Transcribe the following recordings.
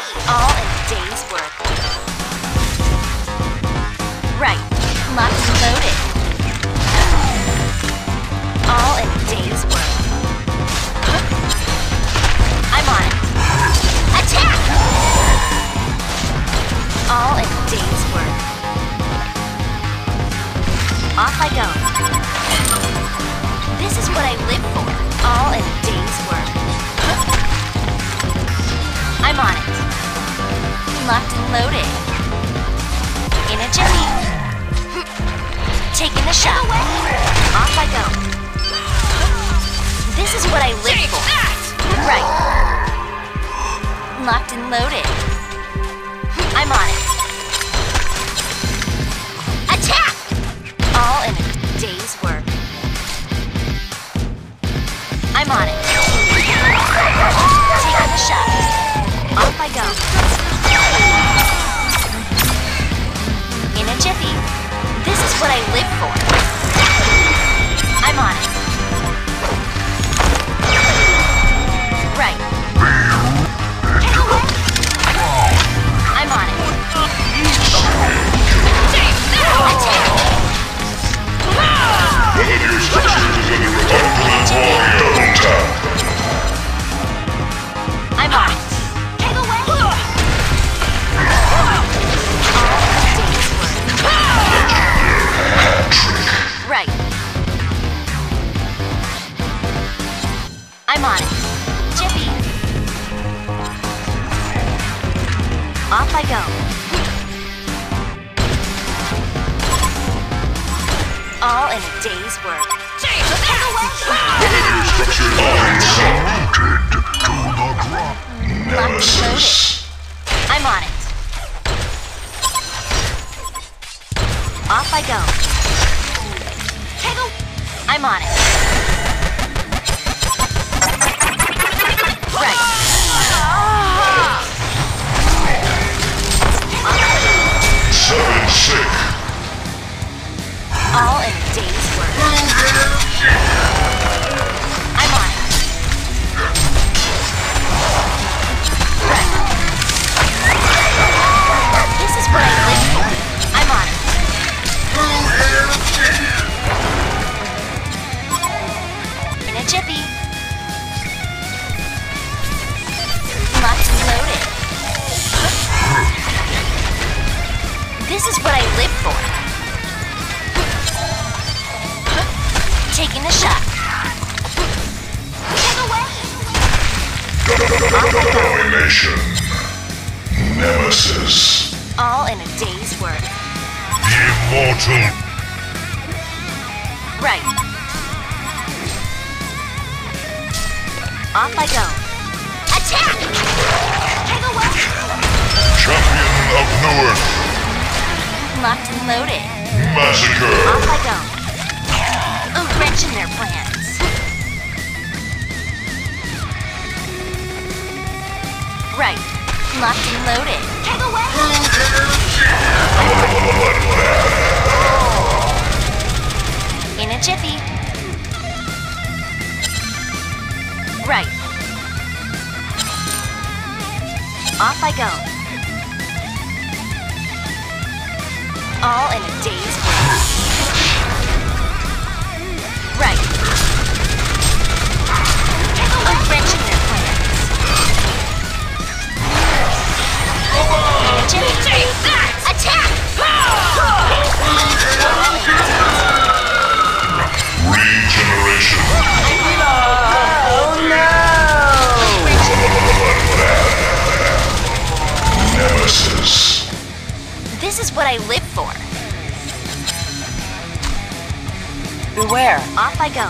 all a day's work. Right, locked and loaded. All a day's work. I'm on it. Attack! All a day's work. Off I go. This is what I live for. All a day's work. I'm on it. Locked and loaded. In a jiffy. Taking a shot. Off I go. This is what I live for. Right. Locked and loaded. I'm on it. Attack! All in a day's work. I'm on it. Taking a shot. Off I go. In a jiffy. This is what I live for. I'm on it. Right. Get away. I'm on it. Attack! I'm on it. Right. I'm on it. Jiffy. Off I go. All in a day's work. I'm on it. Off I go. I'm on it. Right. Seven sick. All in a day's work. I'm on it. Right. This is what I live for. I'm on it. Jiffy. Locked and loaded. This is what I live for. Taking a shot. Get away. Domination. Nemesis. All in a day's work. The immortal. Right. Off I go. Attack! Take away! Champion of New Earth. Locked and loaded. Massacre! Off I go. A wrench in their plans. Right. Locked and loaded. Take away! In a jiffy. Right. Off I go. All in a day's work. Right. A wrench in their plans. Attack! Regeneration. This is what I live for. Beware. Off I go.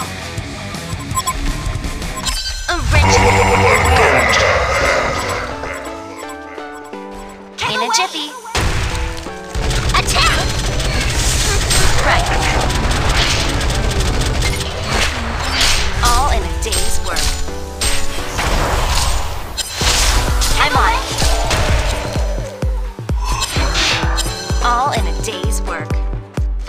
A wrench. In a jiffy. Attack! Right. All in a day's work. I'm on it. All in a day's work. If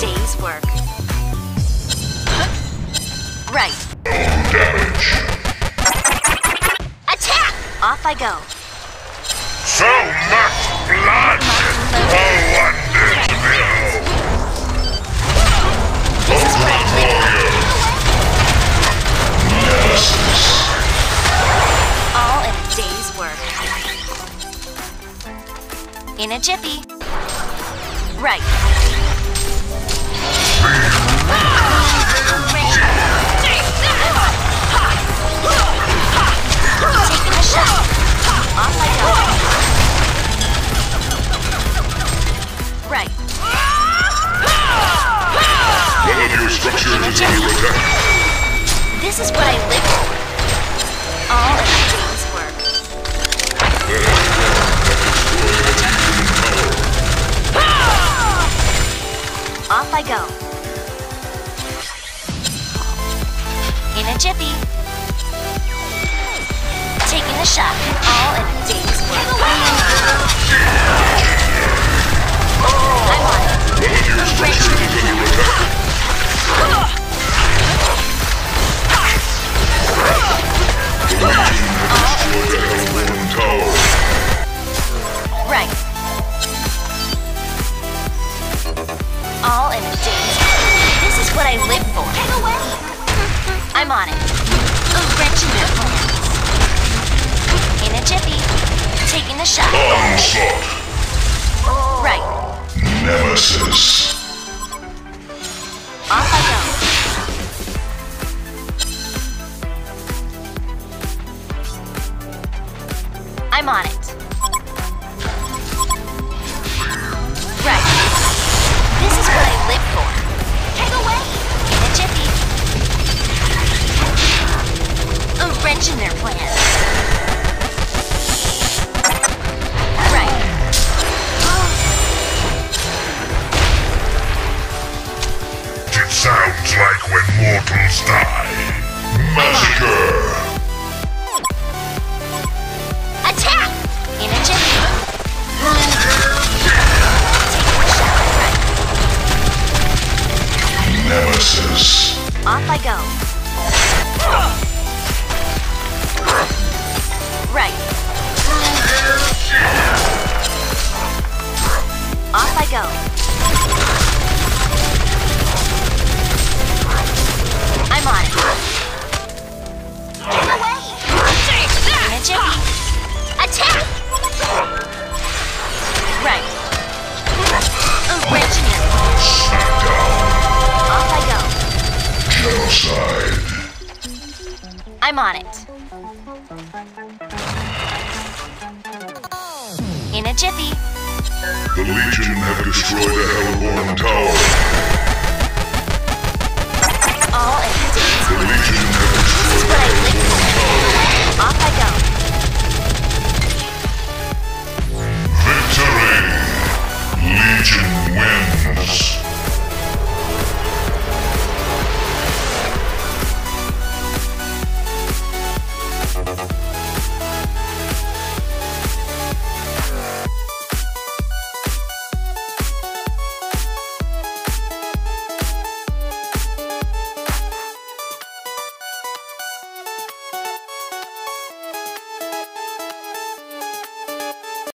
day's work. Right. Damage. Attack! Off I go. So much blood! No one did know! All in a day's work. In a jiffy. Right. Taking a shot. Off I go. Right. None of your structures is under attack. This is what I live for. All of the things work. Off I go. In a jiffy. Taking a shot. All in a day's work. I want it. All in a day's work. Right. All in a day's work. This is what I live for. Get away! I'm on it. A wretched performance. In a jiffy. Taking the shot. Right. Nemesis. Off I go. I'm on it. This is what I live for. Take away! In a jiffy. A wrench in their plans. Right. It sounds like when mortals die. Massacre! Attack! In a jiffy. Nemesis. Off I go. Right. Off I go. I'm on it. Get away! In a jiffy. Attack! Right. A wrench in your place. Off I go. Genocide. I'm on it. In a jiffy. The Legion have destroyed